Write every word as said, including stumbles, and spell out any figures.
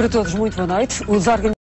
Para todos, muito boa noite. Os órgãos